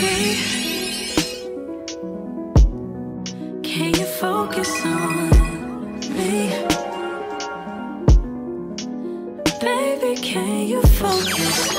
me? Can you focus on me? Baby, can you focus?